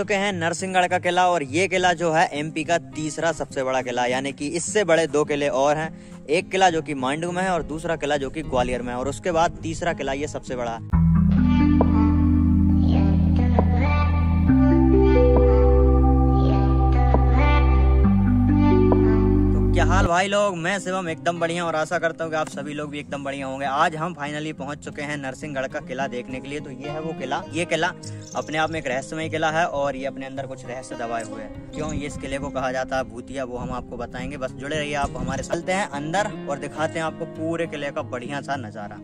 चुके हैं नरसिंहगढ़ का किला, और ये किला जो है एमपी का तीसरा सबसे बड़ा किला, यानी कि इससे बड़े दो किले और हैं, एक किला जो कि मांडू में है और दूसरा किला जो कि ग्वालियर में है, और उसके बाद तीसरा किला ये सबसे बड़ा है। क्या हाल भाई लोग, मैं शिवम एकदम बढ़िया और आशा करता हूँ कि आप सभी लोग भी एकदम बढ़िया होंगे। आज हम फाइनली पहुंच चुके हैं नरसिंहगढ़ का किला देखने के लिए। तो ये है वो किला, ये किला अपने आप में एक रहस्यमय किला है और ये अपने अंदर कुछ रहस्य दबाए हुए हैं। क्यों ये इस किले को कहा जाता है भूतिया, वो हम आपको बताएंगे, बस जुड़े रहिए आप हमारे साथ। चलते हैं अंदर और दिखाते हैं आपको पूरे किले का बढ़िया सा नज़ारा।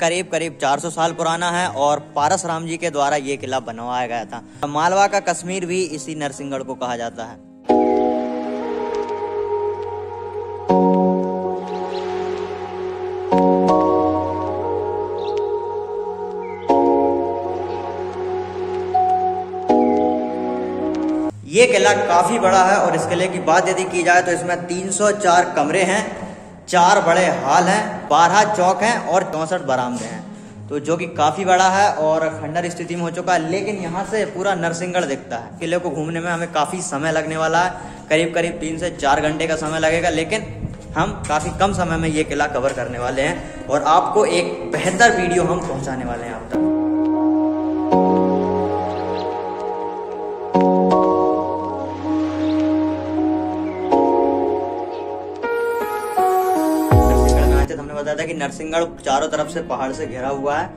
करीब करीब 400 साल पुराना है और पारस राम जी के द्वारा ये किला बनवाया गया था। मालवा का कश्मीर भी इसी नरसिंहगढ़ को कहा जाता है। ये किला काफी बड़ा है और इस किले की बात यदि की जाए तो इसमें 304 कमरे हैं, 4 बड़े हाल हैं, 12 चौक हैं और 64 बरामदे हैं, तो जो कि काफ़ी बड़ा है और खंडर स्थिति में हो चुका है। लेकिन यहाँ से पूरा नरसिंहगढ़ दिखता है। किले को घूमने में हमें काफ़ी समय लगने वाला है, करीब करीब 3 से 4 घंटे का समय लगेगा, लेकिन हम काफ़ी कम समय में ये किला कवर करने वाले हैं और आपको एक बेहतर वीडियो हम पहुँचाने वाले हैं आप तक। कि नरसिंहगढ़ चारों तरफ से पहाड़ से घिरा हुआ है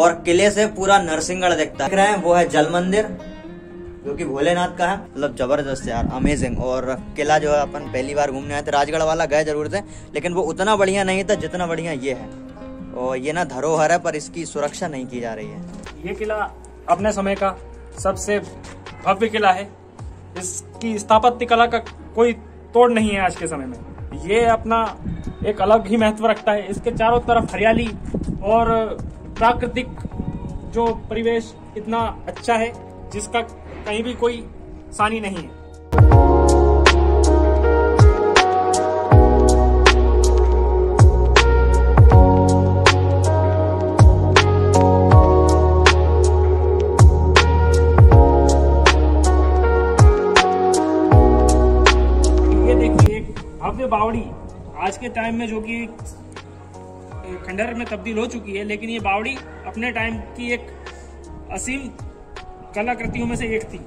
और किले से पूरा नरसिंहगढ़ दिखता है। दिख रहे हैं वो है जल मंदिर जो कि भोलेनाथ का है, मतलब जबरदस्त यार, अमेजिंग। और किला जो है अपन पहली बार घूमने आए थे, राजगढ़ वाला गए जरूर थे लेकिन वो उतना बढ़िया नहीं था जितना बढ़िया ये है। और ये ना धरोहर है पर इसकी सुरक्षा नहीं की जा रही है। ये किला अपने समय का सबसे भव्य किला है, इसकी स्थापत्य कला का कोई तोड़ नहीं है आज के समय में। ये अपना एक अलग ही महत्व रखता है। इसके चारों तरफ हरियाली और प्राकृतिक जो परिवेश इतना अच्छा है जिसका कहीं भी कोई सानी नहीं है। ये देखिए एक भव्य बावड़ी आज के टाइम में जो कि खंडहर में तब्दील हो चुकी है, लेकिन ये बावड़ी अपने टाइम की एक असीम कलाकृतियों में से एक थी।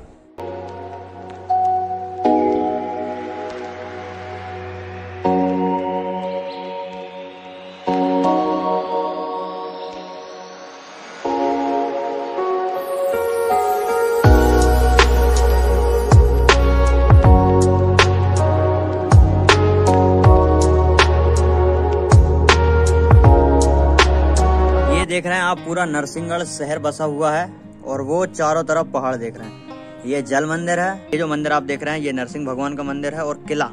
देख रहे हैं आप पूरा नरसिंहगढ़ शहर बसा हुआ है और वो चारों तरफ पहाड़ देख रहे हैं। ये जल मंदिर है, ये जो मंदिर आप देख रहे हैं ये नरसिंह भगवान का मंदिर है, और किला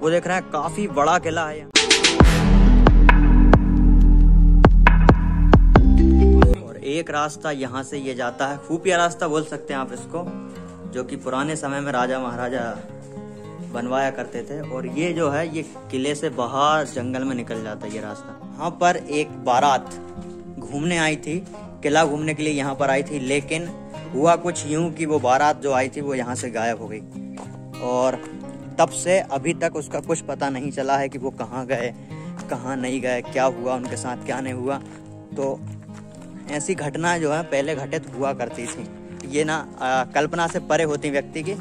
वो देख रहे हैं, काफी बड़ा किला है। और एक रास्ता यहाँ से ये जाता है, खुफिया रास्ता बोल सकते हैं आप इसको, जो कि पुराने समय में राजा महाराजा बनवाया करते थे। और ये जो है ये किले से बाहर जंगल में निकल जाता है ये रास्ता। यहाँ पर एक बारात घूमने आई थी, किला घूमने के लिए यहाँ पर आई थी, लेकिन हुआ कुछ यूं कि वो बारात जो आई थी वो यहाँ से गायब हो गई और तब से अभी तक उसका कुछ पता नहीं चला है कि वो कहाँ गए, कहाँ नहीं गए, क्या हुआ उनके साथ, क्या नहीं हुआ। तो ऐसी घटना जो है पहले घटित हुआ करती थी, ये ना कल्पना से परे होती व्यक्ति की,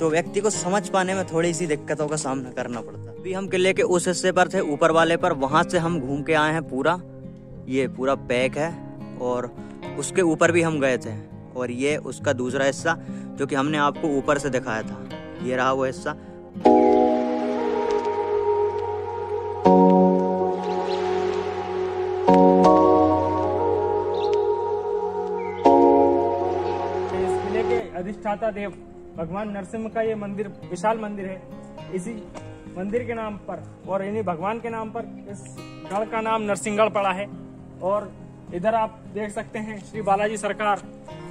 तो व्यक्ति को समझ पाने में थोड़ी सी दिक्कतों का सामना करना पड़ता। अभी हम किले के उस हिस्से पर थे, ऊपर वाले पर, वहाँ से हम घूम के आए हैं पूरा, ये पूरा पैक है, और उसके ऊपर भी हम गए थे। और ये उसका दूसरा हिस्सा जो कि हमने आपको ऊपर से दिखाया था, ये रहा वो हिस्सा। इस किले के अधिष्ठाता देव भगवान नरसिंह का ये मंदिर, विशाल मंदिर है, इसी मंदिर के नाम पर और इन्हीं भगवान के नाम पर इस गढ़ का नाम नरसिंहगढ़ पड़ा है। और इधर आप देख सकते हैं श्री बालाजी सरकार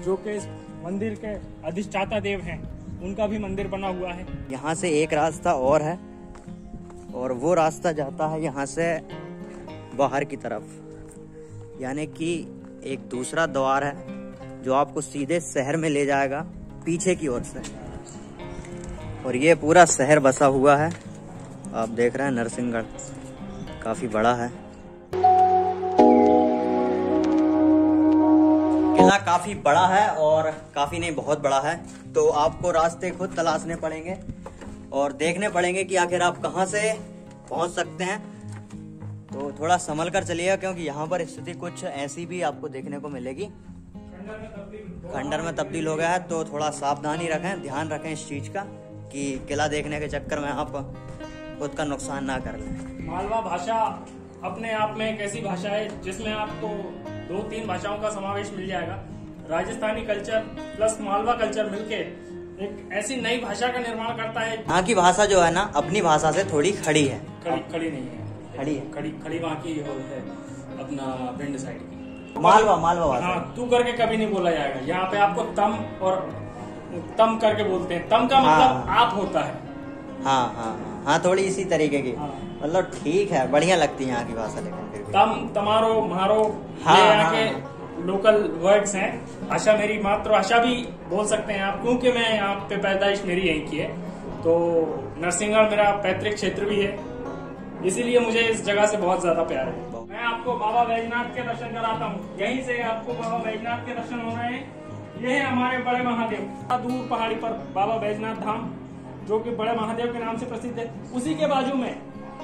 जो कि इस मंदिर के अधिष्ठाता देव हैं, उनका भी मंदिर बना हुआ है। यहाँ से एक रास्ता और है और वो रास्ता जाता है यहाँ से बाहर की तरफ, यानी कि एक दूसरा द्वार है जो आपको सीधे शहर में ले जाएगा पीछे की ओर से। और ये पूरा शहर बसा हुआ है, आप देख रहे हैं नरसिंहगढ़ काफ़ी बड़ा है। किला काफ़ी बड़ा है और काफ़ी नहीं बहुत बड़ा है, तो आपको रास्ते खुद तलाशने पड़ेंगे और देखने पड़ेंगे कि आखिर आप कहाँ से पहुँच सकते हैं। तो थोड़ा संभल कर चलिएगा क्योंकि यहाँ पर स्थिति कुछ ऐसी भी आपको देखने को मिलेगी, खंडर में तब्दील हो गया है। तो थोड़ा सावधानी रखें, ध्यान रखें इस चीज़ का कि किला देखने के चक्कर में आप खुद का नुकसान ना कर लें। मालवा भाषा अपने आप में एक ऐसी भाषा है जिसमें आपको 2-3 भाषाओं का समावेश मिल जाएगा। Rajasthani culture plus Malwa culture मिलके एक ऐसी नई भाषा का निर्माण करता है। यहाँ की भाषा जो है ना अपनी भाषा से थोड़ी खड़ी है, खड़ी नहीं है, खड़ी है, खड़ी वहाँ की है अपना भिंड साइड की। मालवा मालवा हाँ, तू करके कभी नहीं बोला जाएगा। यहाँ पे आपको तम और तम करके बोलते हैं। तम का मतलब हाँ, आप होता है। हाँ हाँ हाँ थोड़ी इसी तरीके की मतलब हाँ, ठीक है, बढ़िया लगती है यहाँ की भाषा। लेकिन तम तमारो मारो हाँ, यहाँ के हाँ, लोकल वर्ड्स हैं। भाषा मेरी मातृभाषा भी बोल सकते हैं आप, क्योंकि मैं यहाँ पे पैदाइश मेरी यहीं की है। तो नरसिंहगढ़ मेरा पैतृक क्षेत्र भी है, इसीलिए मुझे इस जगह से बहुत ज्यादा प्यार है। मैं आपको बाबा बैजनाथ के दर्शन कराता हूँ, यहीं से आपको बाबा बैजनाथ के दर्शन हो रहे हैं। ये है हमारे बड़े महादेव, दूर पहाड़ी पर बाबा बैजनाथ धाम जो कि बड़े महादेव के नाम से प्रसिद्ध है। उसी के बाजू में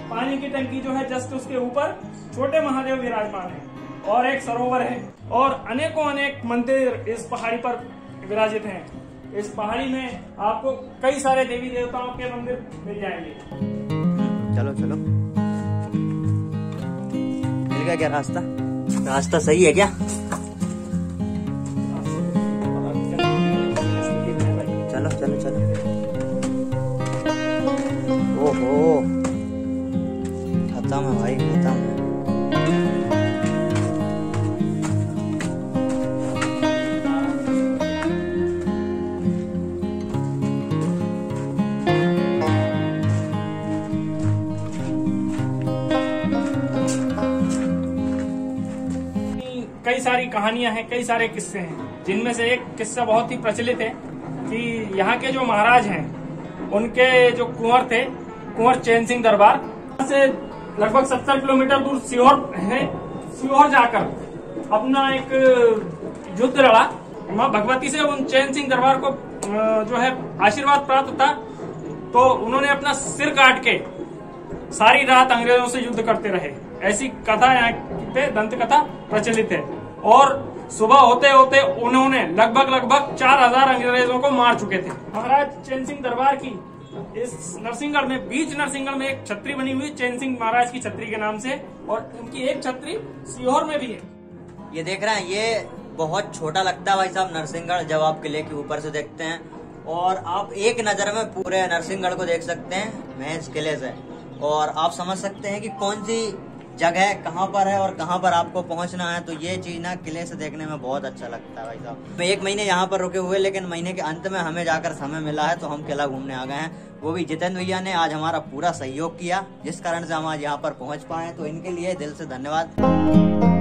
पानी की टंकी जो है जस्ट उसके ऊपर छोटे महादेव विराजमान है और एक सरोवर है और अनेकों अनेक मंदिर इस पहाड़ी पर विराजित है। इस पहाड़ी में आपको कई सारे देवी देवताओं के मंदिर मिल जाएंगे। चलो चलो क्या रास्ता रास्ता सही है क्या? चलो चलो चलो। ओहो खत्म है भाई, खत्म है। कई सारी कहानियां हैं, कई सारे किस्से हैं, जिनमें से एक किस्सा बहुत ही प्रचलित है कि यहाँ के जो महाराज हैं उनके जो कुंवर थे, कुंवर चैन सिंह दरबार से लगभग 70 किलोमीटर दूर सीहोर है। सीहोर जाकर अपना एक युद्ध लड़ा, माँ भगवती से उन चैन सिंह दरबार को जो है आशीर्वाद प्राप्त था। तो उन्होंने अपना सिर काट के सारी रात अंग्रेजों से युद्ध करते रहे, ऐसी कथा यहाँ पे दंत कथा प्रचलित है। और सुबह होते होते उन्होंने लगभग 4000 अंग्रेजों को मार चुके थे। महाराज चैन सिंह दरबार की इस नरसिंहगढ़ में, बीच नरसिंहगढ़ में एक छतरी बनी हुई चैन सिंह महाराज की छतरी के नाम से, और उनकी एक छतरी सीहोर में भी है। ये देख रहे हैं, ये बहुत छोटा लगता है भाई साहब नरसिंहगढ़ जब आप किले के ऊपर से देखते हैं, और आप एक नजर में पूरे नरसिंहगढ़ को देख सकते हैं महज किले से, और आप समझ सकते हैं कि कौन सी जगह कहाँ पर है और कहाँ पर आपको पहुँचना है। तो ये चीज़ ना किले से देखने में बहुत अच्छा लगता है भाई साहब। तो 1 महीने यहाँ पर रुके हुए, लेकिन महीने के अंत में हमें जाकर समय मिला है तो हम किला घूमने आ गए हैं। वो भी जितेंद्र भैया ने आज हमारा पूरा सहयोग किया, जिस कारण से हम आज यहाँ पर पहुँच पाए, तो इनके लिए दिल से धन्यवाद।